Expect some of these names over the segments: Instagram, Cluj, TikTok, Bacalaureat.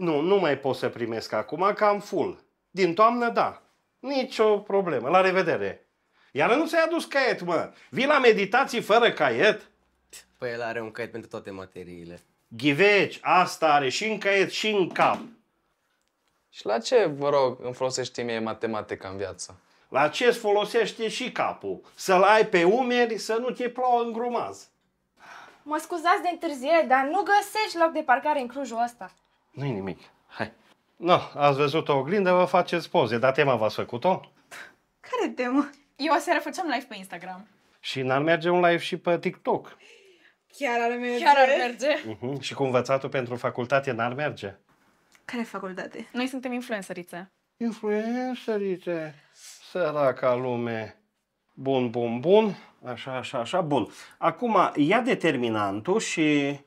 Nu, nu mai pot să primesc acum, că am full. Din toamnă, da. Nicio problemă. La revedere. Iar nu ți-ai adus caiet, mă. Vii la meditații fără caiet? Păi el are un caiet pentru toate materiile. Ghiveci, asta are și în caiet și în cap. Și la ce, vă rog, îmi folosești mie matematica în viață? La ce îți folosește și capul? Să-l ai pe umeri să nu te plouă în grumaz. Mă scuzați de întârziere, dar nu găsești loc de parcare în Clujul ăsta. Nu-i nimic. Hai. No, ați văzut o oglindă, vă faceți poze, dar tema v-ați făcut-o? Care temă? Eu aseară făceam live pe Instagram. Și n-ar merge un live și pe TikTok? Chiar ar merge. Chiar ar merge. Și cu învățatul pentru facultate n-ar merge? Care facultate? Noi suntem influencerițe. Influencerițe? Săraca lume. Bun, bun, bun. Așa, așa, așa. Bun. Acum ia determinantul și...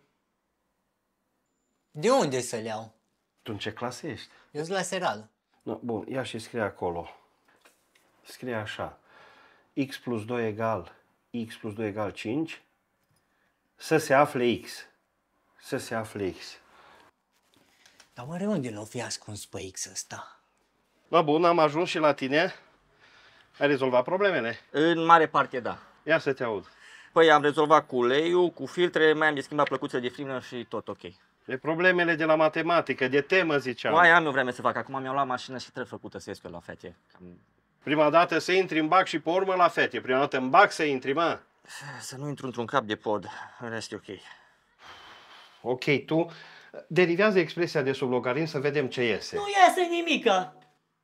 De unde să-l iau? Tu în ce clasă ești? Eu sunt la serală. No, bun, ia și scrie acolo. Scrie așa. X plus 2 egal... X plus 2 egal 5. Să se afle X. Să se afle X. Dar oare unde l-o fi ascuns pe X ăsta? No, bun, am ajuns și la tine. Ai rezolvat problemele? În mare parte, da. Ia să te aud. Păi am rezolvat cu uleiul, cu filtre, mai am de schimbat plăcuțele de frimă și tot ok. De problemele de la matematică, de temă ziceam. Aia nu vreme să fac, acum mi-am luat mașină și trebuie făcută să ies la fete. Prima dată să intri în bac și pe urmă la fete, prima dată în bac să intri, mă? Să nu intru într-un cap de pod, în rest e ok. Ok, tu derivează expresia de sub logaritm să vedem ce iese. Nu iasă nimica!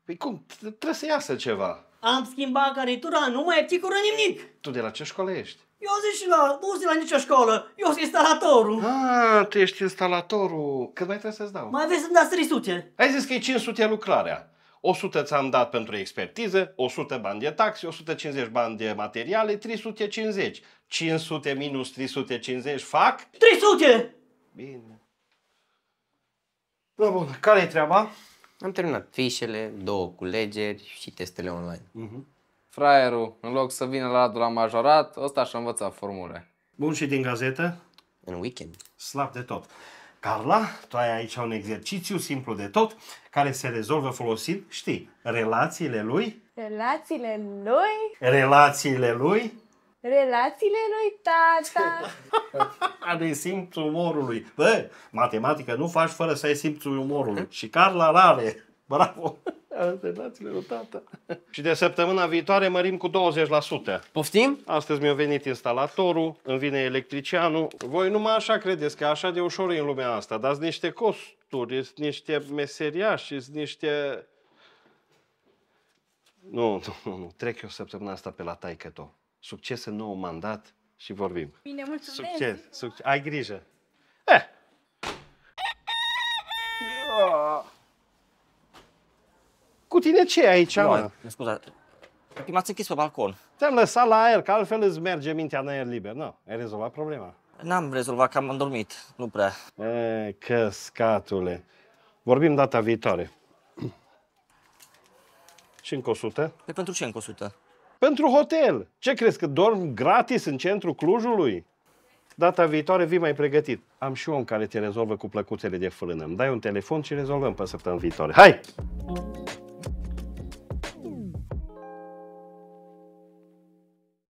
Păi cum? Trebuie să iasă ceva. Am schimbat caritura, nu mai picură nimic. Tu de la ce școală ești? Eu zic și la... nu zic la nicio școală. Eu sunt instalatorul. Ah, tu ești instalatorul. Cât mai trebuie să-ți dau? Mai aveți să-mi dați 300. Ai zis că e 500 lucrarea. 100 ți-am dat pentru expertiză, 100 bani de taxe, 150 bani de materiale, 350. 500 minus 350 fac? 300! Bine. Da, bun. Care-i treaba? Am terminat fișele, 2 culegeri și testele online. Fraierul, în loc să vină la Radu la majorat, ăsta și-a învățat formule. Bun, și din gazetă? În weekend. Slab de tot. Carla, tu ai aici un exercițiu simplu de tot, care se rezolvă folosind, știi, relațiile lui... Relațiile lui... Relațiile lui... Relațiile lui tata. Are simțul umorului. Bă, matematică nu faci fără să ai simțul umorului. Și Carla l-are. Bravo. Relațiile lui tata. Și de săptămâna viitoare mărim cu 20%. Poftim? Astăzi mi-a venit instalatorul, îmi vine electricianul. Voi numai așa credeți că așa de ușor e în lumea asta. Dar sunt niște costuri, sunt niște meseriași, sunt niște... Nu, nu, nu. Trec eu săptămâna asta pe la taică-to. Succes în nou mandat și vorbim. Bine, mulțumesc! Succes! Succes. Ai grijă! Eh. Cu tine ce aici, mă? Scuzați, m-ați închis pe balcon. Te-am lăsat la aer, că altfel îți merge mintea în aer liber. Nu, ai rezolvat problema. N-am rezolvat, că am dormit. Nu prea. E, căscatule! Vorbim data viitoare. Și încă 100? Păi pentru ce încă 100? Pentru hotel! Ce crezi, că dorm gratis în centrul Clujului? Data viitoare vii mai pregătit. Am și om care te rezolvă cu plăcuțele de fâlână. Îmi dai un telefon și rezolvăm pe săptămâna viitoare. Hai!